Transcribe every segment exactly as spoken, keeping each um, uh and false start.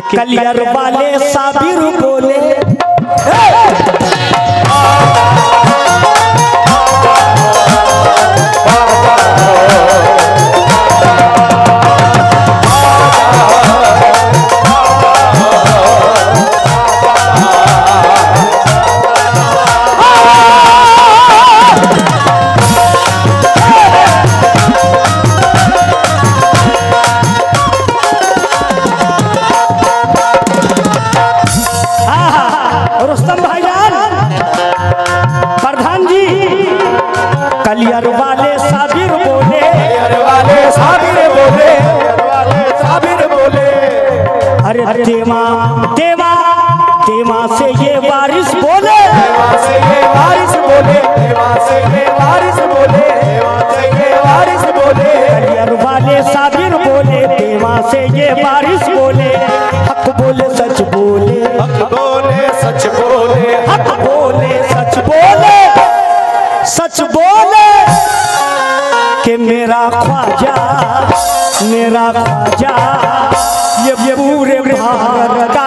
के कलियर वाले साबिर बोले देवा देवा देवा से ये बारिश बोले देवा से ये बारिश बोले देवा से ये बारिश बोले देवा से ये बारिश बोले कलियर वाले साबिर बोले देवा से ये बारिश बोले हक बोले सच बोले हक बोले सच बोले हक बोले सच बोले सच बोले कि मेरा ख्वाजा मेरा ख्वाजा ये ये पूरे भारत का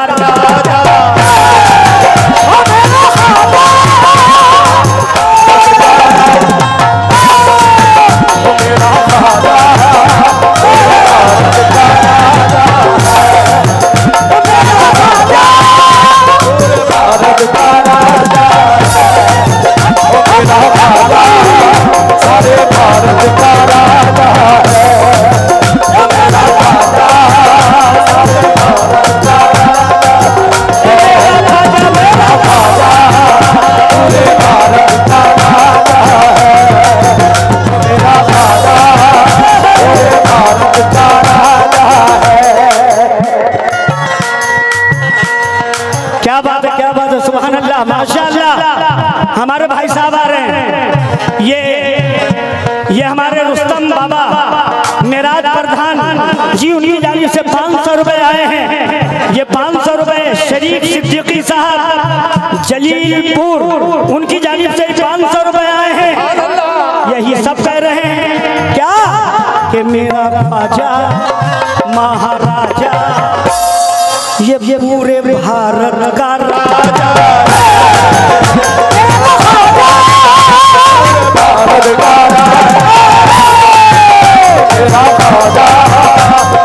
जलीलपुर उनकी जानिब से पाँच सौ रुपए आए हैं। यही सब कह रहे हैं क्या कि मेरा राजा महाराजा ये पूरे भारत का राजा भारत का राजा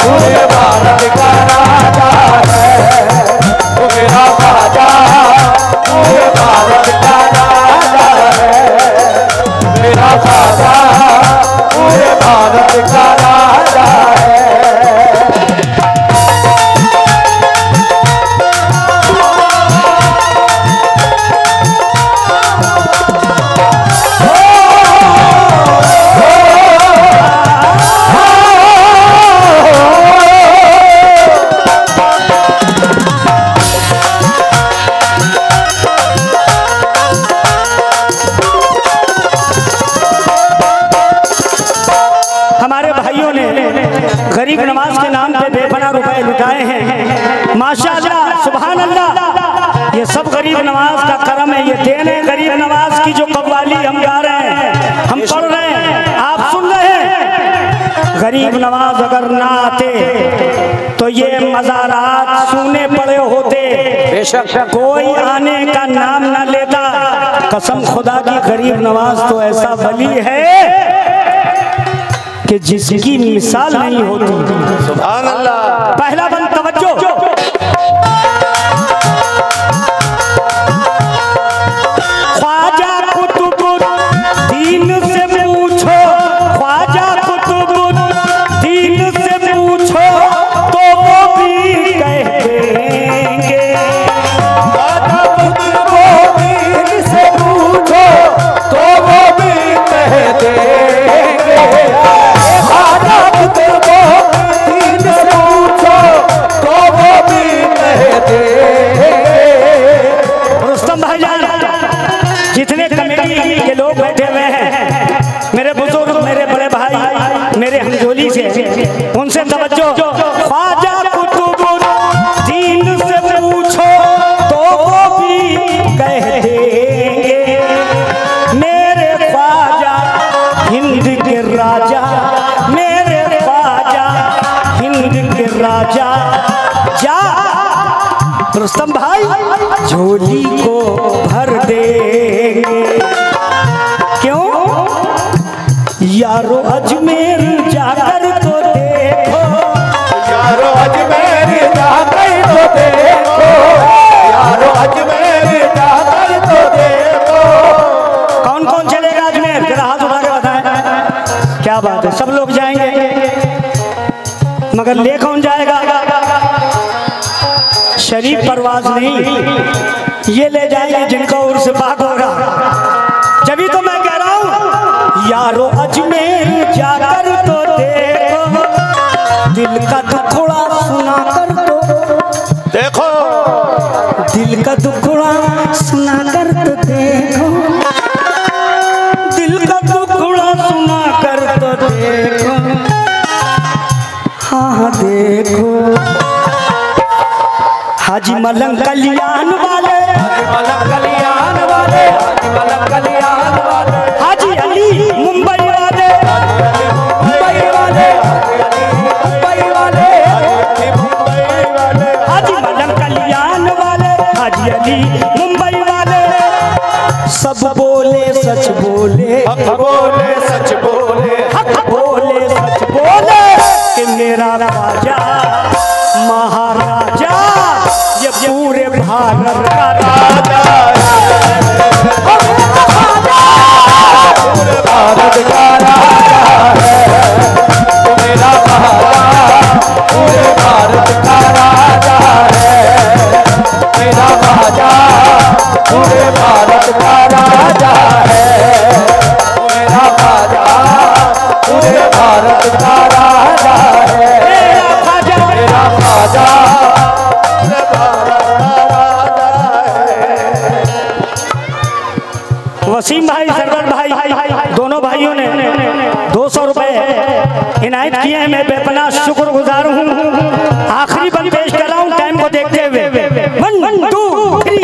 पूरे भारत का राजा मेरा राजा पूरे भारत का राजा है मेरा राजा पूरे भारत का राजा है। गरीब नवाज अगर ना आते तो ये मज़ारात सुने पड़े होते, कोई आने का नाम ना लेता। कसम खुदा की गरीब नवाज तो ऐसा वली है कि जिसकी मिसाल नहीं होती। सुभान अल्लाह। पहला बंद तवज्जो जा रुस्तम भाई झोली को भर देंगे। क्यों यारो अजमेर जाकर तो देखो, यारो अजमेर जाकर तो देखो, यारो अजमेर जाकर तो देखो। कौन कौन चलेगा अजमेर, जरा हाथ उठा के बताएं। क्या बात है, सब लोग जाएंगे, मगर ले कौन जाएगा? शरीफ परवाज नहीं, ये ले जाएंगे जिनका उर्स पाक होगा। जब तो मैं कह रहा हूँ यारो अजमेर जाकर तो देखो, दिल का दुखड़ा सुना कर तो देखो, दिल का दुखड़ा सुना कर तो देखो, दिल का दुखड़ा सुना कर तो देखो, हाँ देखो। हाजी मलंग कल्याण वाले, हाजी मलंग कल्याण वाले, हाजी मलंग कल्याण वाले, हाजी अली मुंबई वाले, मुंबई वाले, मुंबई वाले, मुंबई वाले, हाजी मलंग कल्याण वाले, हाजी अली मुंबई वाले। सब बोले सच बोले, हक बोले सच बोले, हक बोले सच बोले कि मेरा राजा महाराजा ये पूरे भारत का राजा है, पूरे भारत का राजा है, मेरा महाराजा पूरे भारत का राजा है, मेरा महाराजा पूरे भारत का राजा है, मेरा महाराजा पूरे भारत का राजा है, मेरा राजा, मेरा राजा। वसीम भाई, सरवर भाई, दोनों भाइयों ने दो सौ रुपए इनायत किए हैं। मैं बेपनाह शुक्रगुजार हूँ। आखिरी बल पेश कर रहा हूँ टाइम को देखते हुए। वन टू थ्री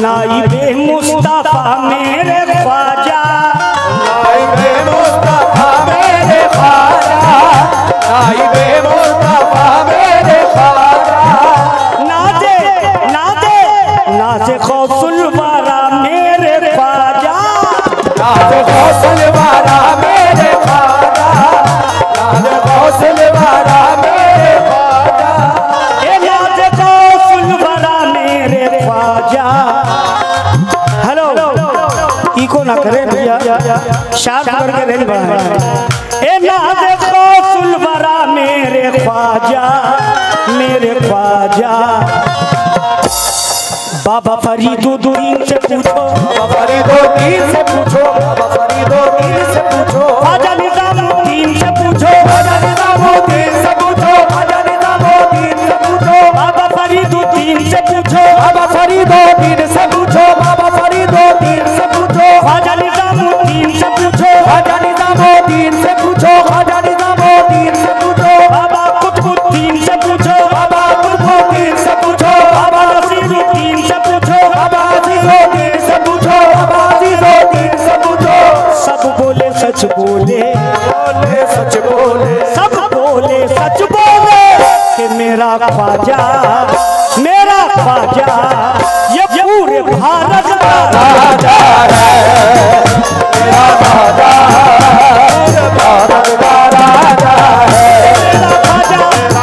नाइबे मुस्तफा मेरे ख्वाजा, नाइबे मुस्तफा मेरे ख्वाजा, नाइबे मुस्तफा मेरे ख्वाजा। नाजे नाजे नाजे खौसुल वाला मेरे ख्वाजा, नाजे खौसुल वाला मेरे ख्वाजा, नाजे खौसुल वाला मेरे ख्वाजा, ए नाजे खौसुल वाला मेरे ख्वाजा। इको ना करे भैया, शाहपुर के रेल बढ़ा है। ए नाज़े खौसुल वरा मेरे ख्वाजा, मेरे ख्वाजा। बाबा फरीद दीन से पूछो, बाबा फरीद दीन से पूछो, बाबा फरीद दीन से पूछो, खाजा निजामुद्दीन से पूछो, खाजा निजामुद्दीन से पूछो, खाजा निजामुद्दीन मेरा ख्वाजा, मेरा ख्वाजा, ये पूरे भारत का राजा है, मेरा ख्वाजा, भारत का राजा है, मेरा ख्वाजा।